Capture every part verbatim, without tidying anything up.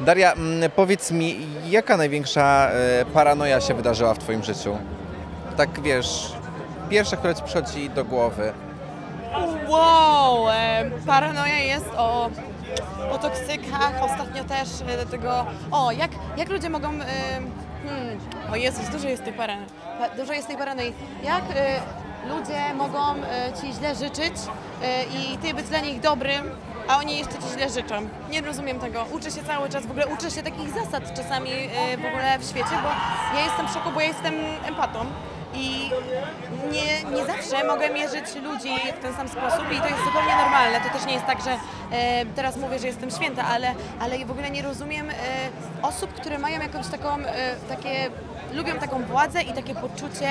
Daria, powiedz mi, jaka największa paranoja się wydarzyła w twoim życiu? Tak wiesz, pierwsza, która ci przychodzi do głowy. Wow! Paranoja jest o, o toksykach, ostatnio też tego... O, jak, jak ludzie mogą... Hmm, o Jezus, dużo jest tej paranoi. Dużo jest tej paranoi. Jak ludzie mogą ci źle życzyć i ty być dla nich dobrym, a oni jeszcze ci źle życzą. Nie rozumiem tego. Uczę się cały czas, w ogóle uczę się takich zasad czasami w ogóle w świecie, bo ja jestem w szoku, bo ja jestem empatą i nie, nie zawsze mogę mierzyć ludzi w ten sam sposób i to jest zupełnie normalne. To też nie jest tak, że e, teraz mówię, że jestem święta, ale, ale w ogóle nie rozumiem e, osób, które mają jakąś taką, e, takie, lubią taką władzę i takie poczucie,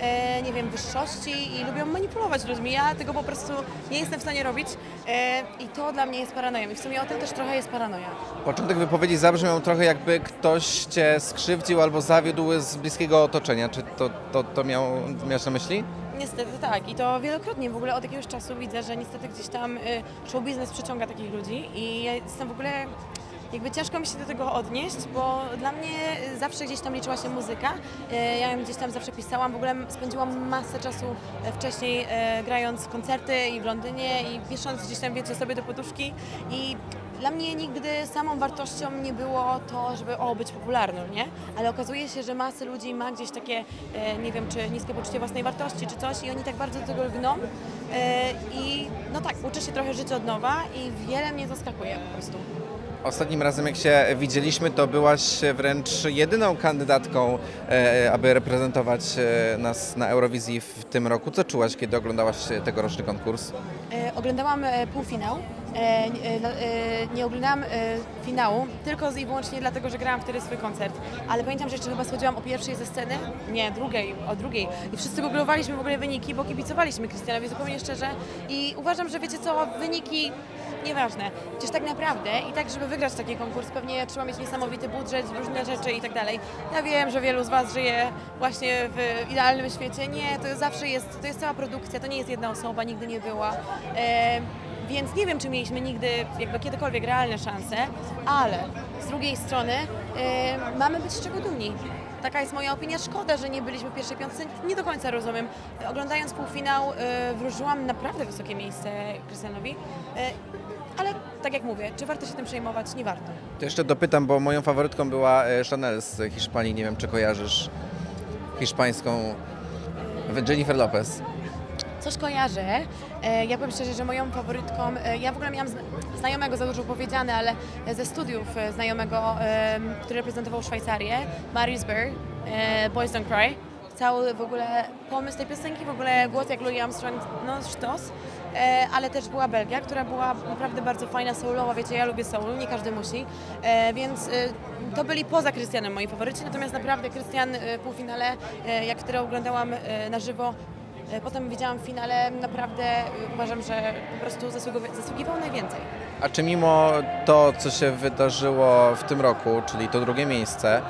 e, nie wiem, wyższości i lubią manipulować ludźmi. Ja tego po prostu nie jestem w stanie robić e, i to dla mnie jest paranoją i w sumie o tym też trochę jest paranoja. Początek wypowiedzi zabrzmiał trochę, jakby ktoś cię skrzywdził albo zawiódł z bliskiego otoczenia. Czy to, to, to miał, miałeś na myśli? Niestety tak i to wielokrotnie, w ogóle od jakiegoś czasu widzę, że niestety gdzieś tam show biznes przyciąga takich ludzi i ja jestem w ogóle, jakby ciężko mi się do tego odnieść, bo dla mnie zawsze gdzieś tam liczyła się muzyka, ja ją gdzieś tam zawsze pisałam, w ogóle spędziłam masę czasu wcześniej grając koncerty i w Londynie i pisząc gdzieś tam, wiecie, sobie do poduszki i dla mnie nigdy samą wartością nie było to, żeby o, być popularnym, nie? Ale okazuje się, że masy ludzi ma gdzieś takie, e, nie wiem, czy niskie poczucie własnej wartości, czy coś i oni tak bardzo do tego lgną. E, I no tak, uczę się trochę życia od nowa i wiele mnie zaskakuje po prostu. Ostatnim razem, jak się widzieliśmy, to byłaś wręcz jedyną kandydatką, e, aby reprezentować nas na Eurowizji w tym roku. Co czułaś, kiedy oglądałaś tegoroczny konkurs? E, oglądałam półfinał. E, e, nie oglądałam e, finału, tylko i wyłącznie dlatego, że grałam wtedy swój koncert. Ale pamiętam, że jeszcze chyba schodziłam o pierwszej ze sceny, nie, drugiej, o drugiej. I wszyscy googlowaliśmy w ogóle wyniki, bo kibicowaliśmy Krystianowi zupełnie szczerze. I uważam, że wiecie co, wyniki nieważne. Przecież tak naprawdę i tak, żeby wygrać taki konkurs, pewnie trzeba mieć niesamowity budżet, różne rzeczy i tak dalej. Ja wiem, że wielu z was żyje właśnie w idealnym świecie. Nie, to zawsze jest, to jest cała produkcja, to nie jest jedna osoba, nigdy nie była. E, Więc nie wiem, czy mieliśmy nigdy, jakby kiedykolwiek realne szanse, ale z drugiej strony yy, mamy być z czego dumni. Taka jest moja opinia. Szkoda, że nie byliśmy w pierwszej piątce. Nie do końca rozumiem. Oglądając półfinał yy, wróżyłam naprawdę wysokie miejsce Krystianowi, yy, ale tak jak mówię, czy warto się tym przejmować? Nie warto. To jeszcze dopytam, bo moją faworytką była Chanel z Hiszpanii. Nie wiem, czy kojarzysz hiszpańską Jennifer Lopez. Coś kojarzę. Ja powiem szczerze, że moją faworytką, ja w ogóle miałam znajomego, za dużo powiedziane, ale ze studiów znajomego, który reprezentował Szwajcarię, Marysburg, Boys Don't Cry. Cały w ogóle pomysł tej piosenki, w ogóle głos jak Louis Armstrong, no sztos. Ale też była Belgia, która była naprawdę bardzo fajna, soulowa, wiecie, ja lubię soul, nie każdy musi, więc to byli poza Krystianem moi faworyci, natomiast naprawdę Krystian w półfinale, jak wtedy oglądałam na żywo, potem widziałam w finale, naprawdę uważam, że po prostu zasługiwał najwięcej. A czy mimo to, co się wydarzyło w tym roku, czyli to drugie miejsce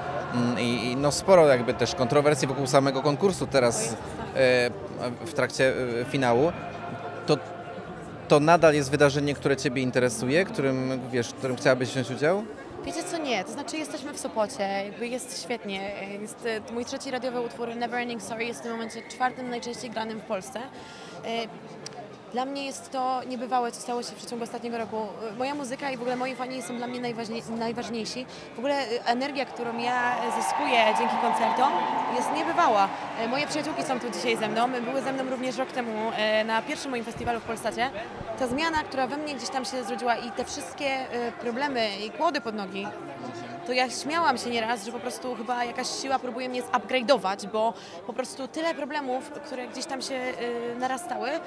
i, i no sporo jakby też kontrowersji wokół samego konkursu teraz w trakcie finału, to, to nadal jest wydarzenie, które ciebie interesuje, którym, wiesz, którym chciałabyś wziąć udział? Wiecie co, nie, to znaczy jesteśmy w Sopocie, jakby jest świetnie, jest mój trzeci radiowy utwór Never Ending Story jest w tym momencie czwartym najczęściej granym w Polsce. Dla mnie jest to niebywałe, co stało się w przeciągu ostatniego roku. Moja muzyka i w ogóle moi fani są dla mnie najważniejsi. W ogóle energia, którą ja zyskuję dzięki koncertom, jest niebywała. Moje przyjaciółki są tu dzisiaj ze mną. Były ze mną również rok temu na pierwszym moim festiwalu w Polsacie. Ta zmiana, która we mnie gdzieś tam się zrodziła i te wszystkie problemy i kłody pod nogi, to ja śmiałam się nieraz, że po prostu chyba jakaś siła próbuje mnie zupgrade'ować, bo po prostu tyle problemów, które gdzieś tam się y, narastały, y,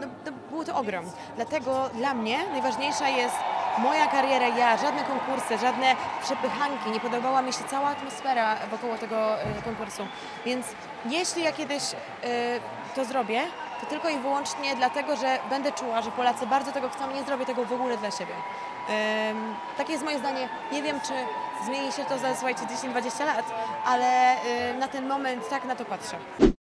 no, to był to ogrom. Dlatego dla mnie najważniejsza jest moja kariera, ja, żadne konkursy, żadne przepychanki, nie podobała mi się cała atmosfera wokół tego y, konkursu. Więc jeśli ja kiedyś y, to zrobię, to tylko i wyłącznie dlatego, że będę czuła, że Polacy bardzo tego chcą, nie zrobię tego w ogóle dla siebie. Um, takie jest moje zdanie. Nie wiem, czy zmieni się to za, słuchajcie, dziesięć dwadzieścia lat, ale um, na ten moment tak na to patrzę.